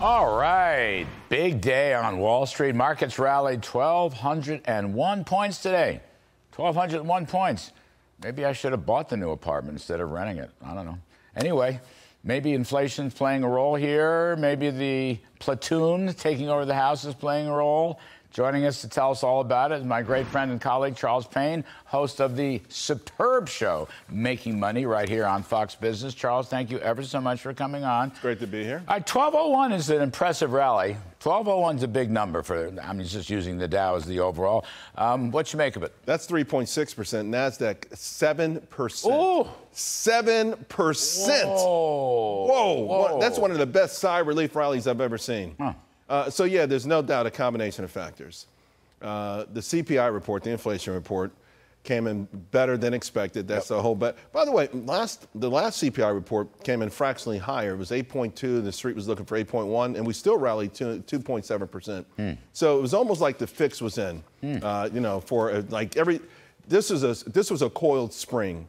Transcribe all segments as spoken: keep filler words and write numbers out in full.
All right, big day on Wall Street. Markets rallied one thousand two hundred one points today. one thousand two hundred one points. Maybe I should have bought the new apartment instead of renting it. I don't know. Anyway, maybe inflation's playing a role here. Maybe the platoon taking over the house is playing a role. Joining us to tell us all about it is my great friend and colleague, Charles Payne, host of the superb show, Making Money, right here on Fox Business. Charles, thank you ever so much for coming on. It's great to be here. All right, twelve oh one is an impressive rally. twelve oh one is a big number for, I mean, just using the Dow as the overall. Um, what you make of it? That's three point six percent. NASDAQ, seven percent. Ooh! seven percent. Whoa. Whoa. Whoa. That's one of the best sigh relief rallies I've ever seen. Huh. Uh, so, yeah, there's no doubt a combination of factors. Uh, the C P I report, the inflation report, came in better than expected. That's the whole bet. By the way, last the last C P I report came in fractionally higher. It was eight point two. The street was looking for eight point one, and we still rallied two point seven percent. Mm. So it was almost like the fix was in. Mm. Uh, you know, for uh, like every this is a this was a coiled spring.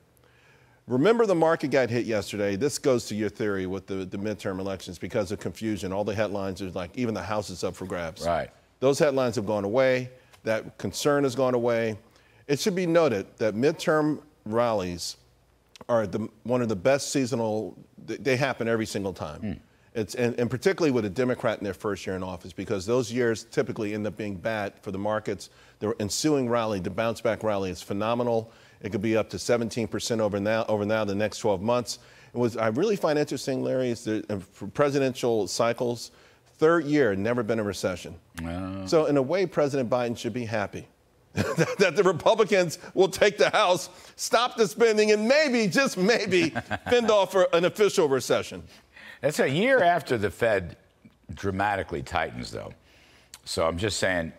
Remember, the market got hit yesterday. This goes to your theory with the, the midterm elections because of confusion. All the headlines are like, even the house is up for grabs. Right. Those headlines have gone away. That concern has gone away. It should be noted that midterm rallies are the, one of the best seasonal, they happen every single time. Mm. It's, and, and particularly with a Democrat in their first year in office, because those years typically end up being bad for the markets. The ensuing rally, the bounce back rally, is phenomenal. It could be up to seventeen percent over now, over now the next twelve months. And what I really find interesting, Larry, is that for presidential cycles, third year, never been a recession. Uh. So in a way, President Biden should be happy that the Republicans will take the House, stop the spending, and maybe, just maybe, fend off for an official recession. That's a year after the Fed dramatically tightens, though. So I'm just saying,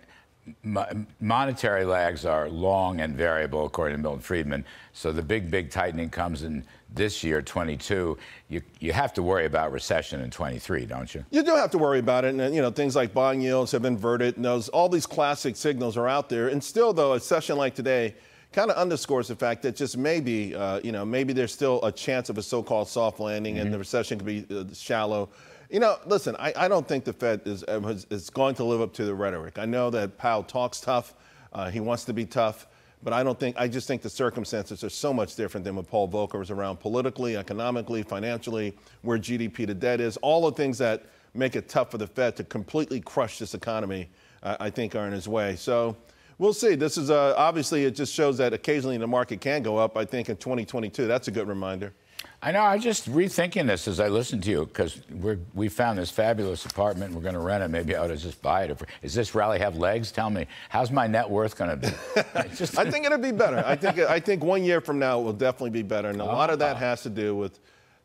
monetary lags are long and variable, according to Milton Friedman. So the big, big tightening comes in this year, twenty-two. You, you have to worry about recession in twenty-three, don't you? You do have to worry about it. And, you know, things like bond yields have inverted. And those, all these classic signals are out there. And still, though, a session like today kind of underscores the fact that just maybe, uh, you know, maybe there's still a chance of a so-called soft landing, mm-hmm. and the recession could be uh, shallow. You know, listen, I, I don't think the Fed is, is going to live up to the rhetoric. I know that Powell talks tough. Uh, he wants to be tough. But I don't think, I just think the circumstances are so much different than what Paul Volcker was around politically, economically, financially, where G D P to debt is. All the things that make it tough for the Fed to completely crush this economy, uh, I think, are in his way. So we'll see. This is uh, obviously, it just shows that occasionally the market can go up. I think in twenty twenty-two, that's a good reminder. I know. I just rethinking this as I listen to you, because we we found this fabulous apartment. We're going to rent it. Maybe I ought to just buy it. Is this rally have legs? Tell me, how's my net worth going to be? Just... I think it'll be better. I think I think one year from now it will definitely be better, and a oh, lot of that wow. has to do with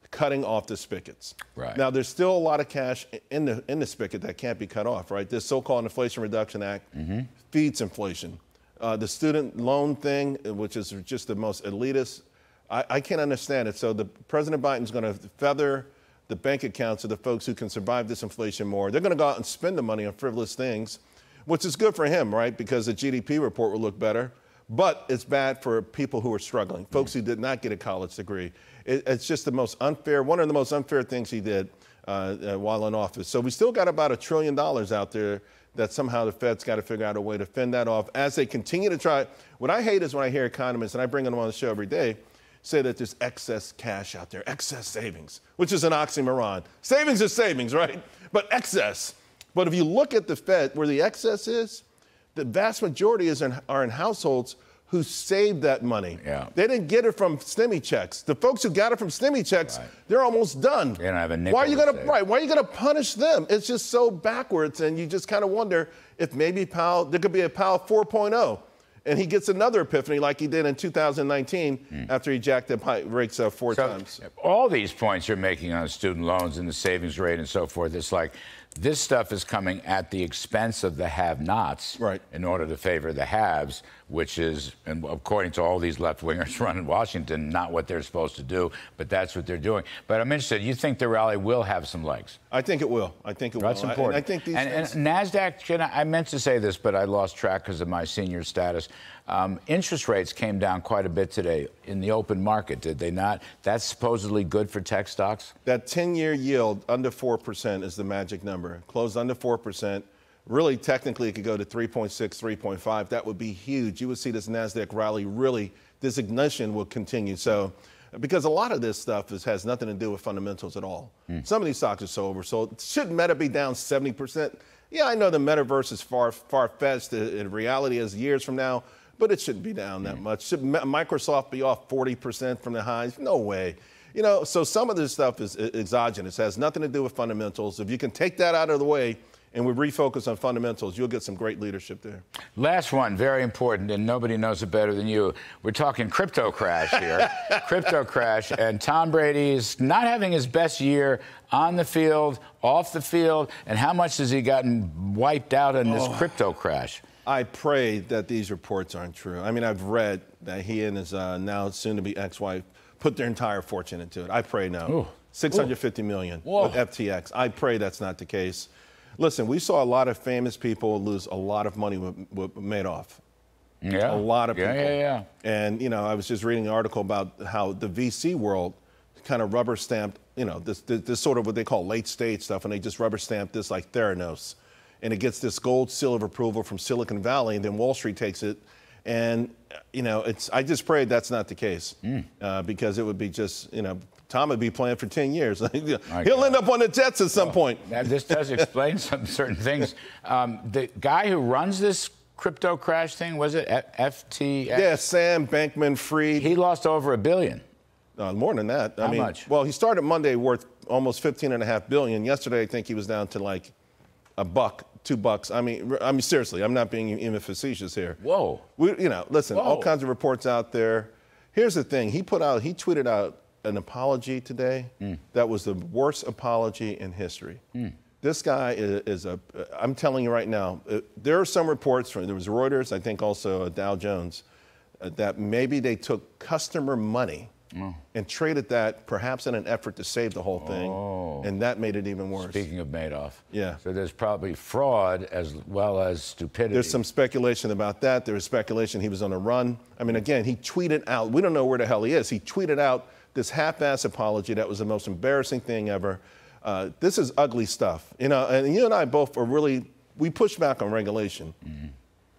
cutting off the spigots. Right. Now there's still a lot of cash in the in the spigot that can't be cut off. Right. This so-called Inflation Reduction Act mm-hmm. feeds inflation. Uh, the student loan thing, which is just the most elitist. I, I can't understand it. So the President Biden's going to feather the bank accounts of the folks who can survive this inflation more. They're going to go out and spend the money on frivolous things, which is good for him, right? Because the G D P report will look better. But it's bad for people who are struggling, folks who did not get a college degree. It, it's just the most unfair, one of the most unfair things he did uh, uh, while in office. So we still got about a trillion dollars out there that somehow the Fed's got to figure out a way to fend that off as they continue to try. What I hate is when I hear economists, and I bring them on the show every day, say that there's excess cash out there, excess savings, which is an oxymoron. Savings is savings, right? But excess. But if you look at the Fed, where the excess is, the vast majority is in, are in households who saved that money. Yeah. They didn't get it from STEMI checks. The folks who got it from STEMI checks, right. they're almost done. They don't have a nickel. Why are you going to right? Why are you going to punish them? It's just so backwards, and you just kind of wonder if maybe Powell, there could be a Powell four point oh. And he gets another epiphany like he did in two thousand nineteen mm. after he jacked up rates up four so, times. All these points you're making on student loans and the savings rate and so forth, it's like this stuff is coming at the expense of the have-nots right. in order to favor the haves, which is, and according to all these left-wingers running Washington, not what they're supposed to do, but that's what they're doing. But I'm interested, you think the rally will have some legs? I think it will. I think it will. That's important. I, I think these and, things... and NASDAQ, can I, I meant to say this, but I lost track because of my senior status. Um, interest rates came down quite a bit today in the open market, did they not? That's supposedly good for tech stocks? That ten-year yield under four percent is the magic number. Closed under four percent. Really, technically, it could go to three point six, three point five. That would be huge. You would see this NASDAQ rally really, this ignition will continue. So, because a lot of this stuff is, has nothing to do with fundamentals at all. Mm. Some of these stocks are so oversold. Should Meta be down seventy percent? Yeah, I know the metaverse is far, far-fetched. In reality, is years from now, but it shouldn't be down that mm. much. Should Microsoft be off forty percent from the highs? No way. You know, so some of this stuff is exogenous. It has nothing to do with fundamentals. If you can take that out of the way, and we refocus on fundamentals, you'll get some great leadership there. Last one, very important, and nobody knows it better than you. We're talking crypto crash here. Crypto crash, and Tom Brady's not having his best year on the field, off the field, and how much has he gotten wiped out in this oh, crypto crash? I pray that these reports aren't true. I mean, I've read that he and his uh, now soon-to-be ex-wife put their entire fortune into it. I pray now. Ooh. six hundred fifty million dollars with F T X. I pray that's not the case. Listen, we saw a lot of famous people lose a lot of money with, with Madoff. Yeah. A lot of people. Yeah, yeah, yeah. And, you know, I was just reading an article about how the V C world kind of rubber stamped, you know, this, this, this sort of what they call late stage stuff, and they just rubber stamped this like Theranos. And it gets this gold seal of approval from Silicon Valley, and then Wall Street takes it. And, you know, it's, I just pray that's not the case mm. uh, because it would be just, you know, Tom would be playing for ten years. He'll God. end up on the Jets at some oh, point. Now this does explain some certain things. Um, the guy who runs this crypto crash thing, was it F T X? Yeah, Sam Bankman-Fried. He lost over a billion. Uh, more than that. How I mean, much? Well, he started Monday worth almost fifteen and a half billion. Yesterday, I think he was down to like a buck. Two bucks. I mean, I mean, seriously, I'm not being even facetious here. Whoa. We, you know, listen, Whoa. all kinds of reports out there. Here's the thing. He put out, he tweeted out an apology today. Mm. That was the worst apology in history. Mm. This guy is, is a, I'm telling you right now, uh, there are some reports from, there was Reuters, I think also uh, Dow Jones, uh, that maybe they took customer money Oh. and traded that perhaps in an effort to save the whole thing, oh. and that made it even worse. Speaking of Madoff. Yeah. So there's probably fraud as well as stupidity. There's some speculation about that. There was speculation he was on a run. I mean, again, he tweeted out, we don't know where the hell he is, he tweeted out this half-ass apology that was the most embarrassing thing ever. Uh, this is ugly stuff. You know, and you and I both are really, we push back on regulation. Mm-hmm.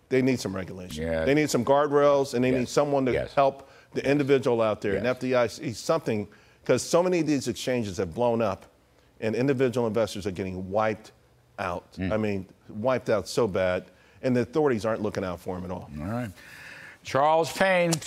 They need some regulation. Yeah. They need some guardrails, and they yes. need someone to yes. help the individual out there, yes. and F D I C, something, because so many of these exchanges have blown up, and individual investors are getting wiped out. Mm. I mean, wiped out so bad, and the authorities aren't looking out for them at all. All right. Charles Payne.